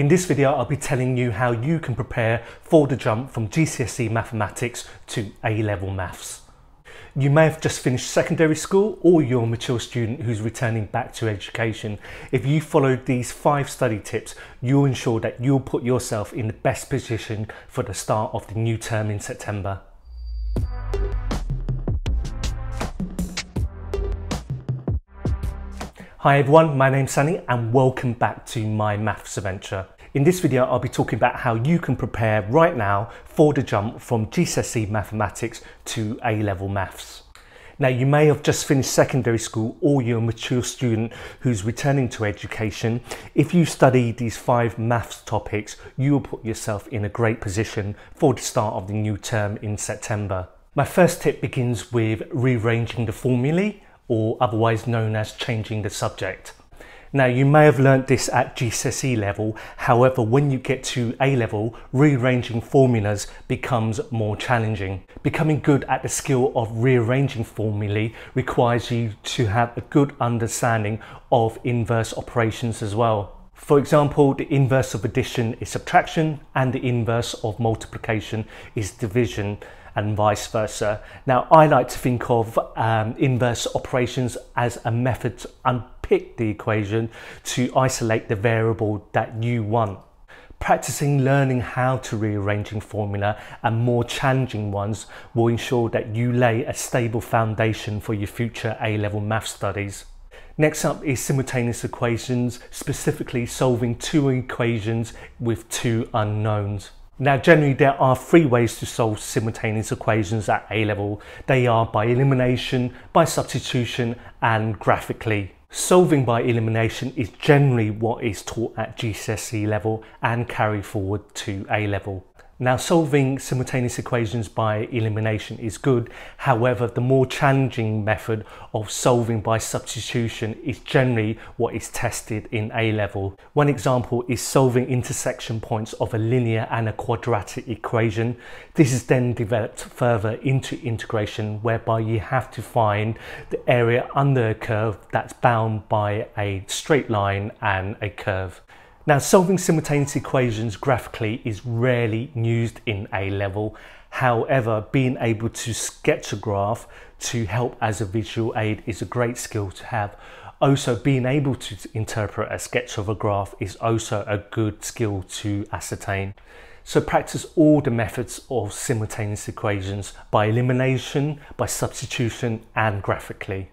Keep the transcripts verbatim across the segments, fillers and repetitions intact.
In this video, I'll be telling you how you can prepare for the jump from G C S E mathematics to A level maths. You may have just finished secondary school, or you're a mature student who's returning back to education. If you followed these five study tips, you'll ensure that you'll put yourself in the best position for the start of the new term in September. Hi everyone, my name's Sunny and welcome back to My Maths Adventure. In this video, I'll be talking about how you can prepare right now for the jump from G C S E mathematics to A level maths. Now, you may have just finished secondary school, or you're a mature student who's returning to education. If you study these five maths topics, you will put yourself in a great position for the start of the new term in September. My first tip begins with rearranging the formulae, or otherwise known as changing the subject. Now, you may have learnt this at G C S E level, however when you get to A level, rearranging formulas becomes more challenging. Becoming good at the skill of rearranging formulae requires you to have a good understanding of inverse operations as well. For example, the inverse of addition is subtraction and the inverse of multiplication is division, and vice versa. Now, I like to think of um, inverse operations as a method to unpick the equation to isolate the variable that you want. Practicing learning how to rearranging formula and more challenging ones will ensure that you lay a stable foundation for your future A level math studies. Next up is simultaneous equations, specifically solving two equations with two unknowns. Now, generally there are three ways to solve simultaneous equations at A level. They are by elimination, by substitution and graphically. Solving by elimination is generally what is taught at G C S E level and carried forward to A level. Now, solving simultaneous equations by elimination is good, however the more challenging method of solving by substitution is generally what is tested in A level. One example is solving intersection points of a linear and a quadratic equation. This is then developed further into integration, whereby you have to find the area under a curve that's bound by a straight line and a curve. Now, solving simultaneous equations graphically is rarely used in A level. However, being able to sketch a graph to help as a visual aid is a great skill to have. Also, being able to interpret a sketch of a graph is also a good skill to ascertain. So practice all the methods of simultaneous equations by elimination, by substitution and graphically.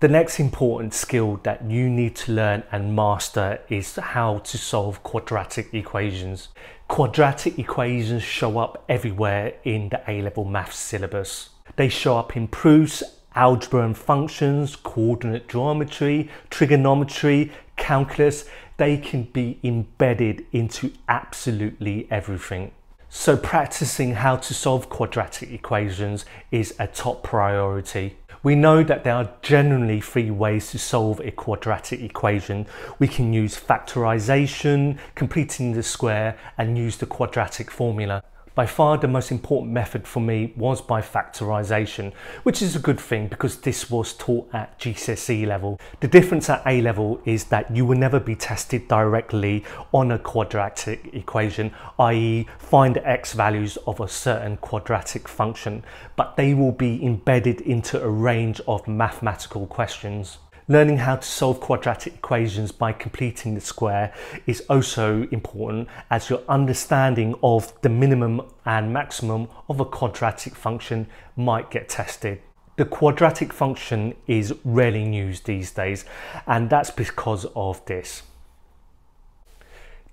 The next important skill that you need to learn and master is how to solve quadratic equations. Quadratic equations show up everywhere in the A level maths syllabus. They show up in proofs, algebra and functions, coordinate geometry, trigonometry, calculus. They can be embedded into absolutely everything. So practicing how to solve quadratic equations is a top priority. We know that there are generally three ways to solve a quadratic equation. We can use factorization, completing the square, and use the quadratic formula. By far the most important method for me was by factorization, which is a good thing because this was taught at G C S E level. The difference at A level is that you will never be tested directly on a quadratic equation, that is find the x values of a certain quadratic function, but they will be embedded into a range of mathematical questions. Learning how to solve quadratic equations by completing the square is also important, as your understanding of the minimum and maximum of a quadratic function might get tested. The quadratic function is rarely used these days, and that's because of this.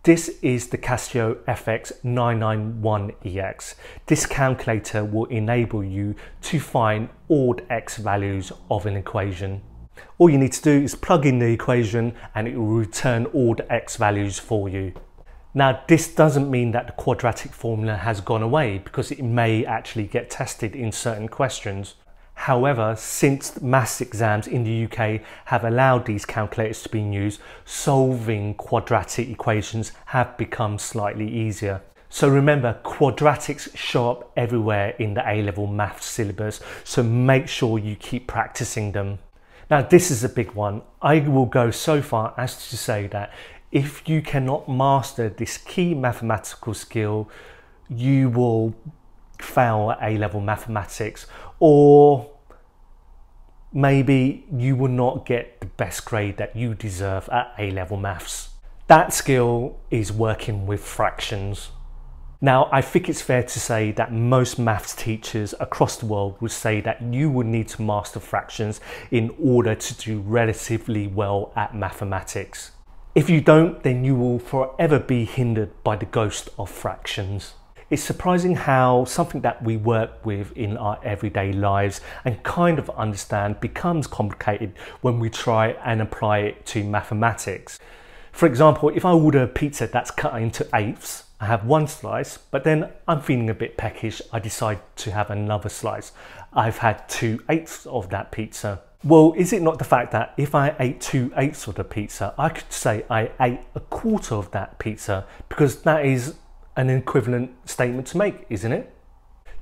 This is the Casio F X nine nine one E X. This calculator will enable you to find all the x values of an equation. All you need to do is plug in the equation and it will return all the x values for you. Now, this doesn't mean that the quadratic formula has gone away, because it may actually get tested in certain questions. However, since maths exams in the U K have allowed these calculators to be used, solving quadratic equations have become slightly easier. So remember, quadratics show up everywhere in the A level maths syllabus, so make sure you keep practicing them. Now, this is a big one. I will go so far as to say that if you cannot master this key mathematical skill, you will fail at A-level mathematics, or maybe you will not get the best grade that you deserve at A-level maths. That skill is working with fractions. Now, I think it's fair to say that most maths teachers across the world would say that you would need to master fractions in order to do relatively well at mathematics. If you don't, then you will forever be hindered by the ghost of fractions. It's surprising how something that we work with in our everyday lives and kind of understand becomes complicated when we try and apply it to mathematics. For example, if I order a pizza that's cut into eighths, I have one slice, but then I'm feeling a bit peckish, I decide to have another slice. I've had two eighths of that pizza. Well, is it not the fact that if I ate two eighths of the pizza, I could say I ate a quarter of that pizza, because that is an equivalent statement to make, isn't it?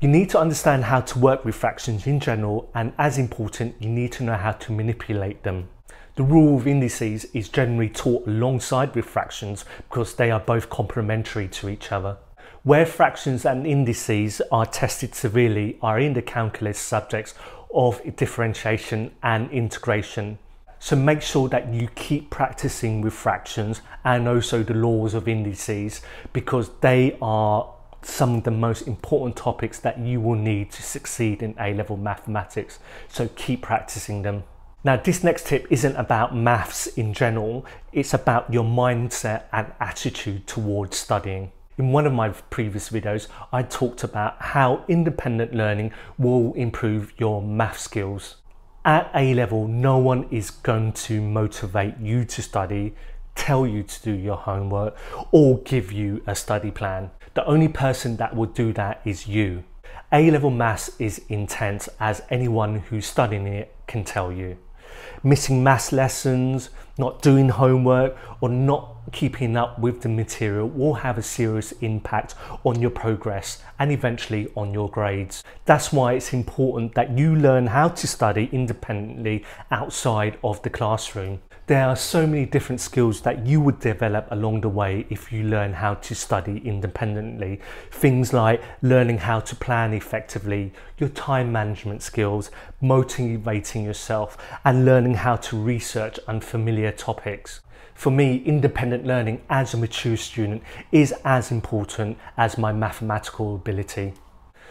You need to understand how to work with fractions in general, and as important, you need to know how to manipulate them. The rule of indices is generally taught alongside with fractions because they are both complementary to each other. Where fractions and indices are tested severely are in the calculus subjects of differentiation and integration. So make sure that you keep practicing with fractions and also the laws of indices, because they are some of the most important topics that you will need to succeed in A-level mathematics. So keep practicing them. Now, this next tip isn't about maths in general, it's about your mindset and attitude towards studying. In one of my previous videos, I talked about how independent learning will improve your math skills. At A-level, no one is going to motivate you to study, tell you to do your homework, or give you a study plan. The only person that will do that is you. A-level maths is intense, as anyone who's studying it can tell you. Missing maths lessons, not doing homework, or not keeping up with the material will have a serious impact on your progress and eventually on your grades. That's why it's important that you learn how to study independently outside of the classroom. There are so many different skills that you would develop along the way if you learn how to study independently. Things like learning how to plan effectively, your time management skills, motivating yourself, and learning how to research unfamiliar topics. For me, independent learning as a mature student is as important as my mathematical ability.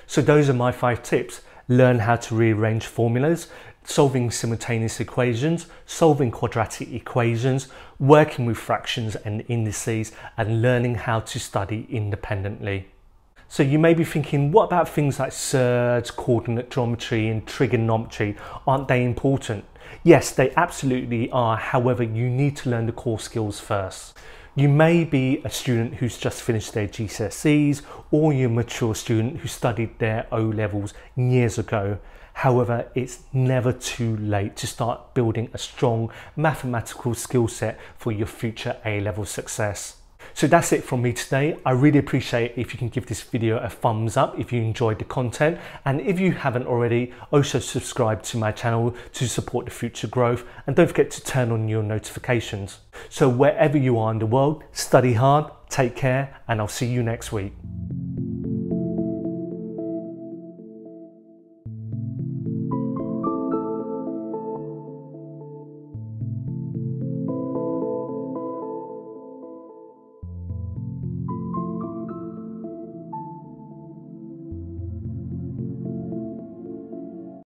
So those are my five tips. Learn how to rearrange formulas, solving simultaneous equations, solving quadratic equations, working with fractions and indices, and learning how to study independently. So you may be thinking, what about things like surds, coordinate geometry and trigonometry? Aren't they important? Yes, they absolutely are. However, you need to learn the core skills first. You may be a student who's just finished their G C S Es, or you're a mature student who studied their O levels years ago. However, it's never too late to start building a strong mathematical skill set for your future A level success. So that's it from me today. I really appreciate if you can give this video a thumbs up if you enjoyed the content, and if you haven't already, also subscribe to my channel to support the future growth, and don't forget to turn on your notifications. So wherever you are in the world, study hard, take care, and I'll see you next week.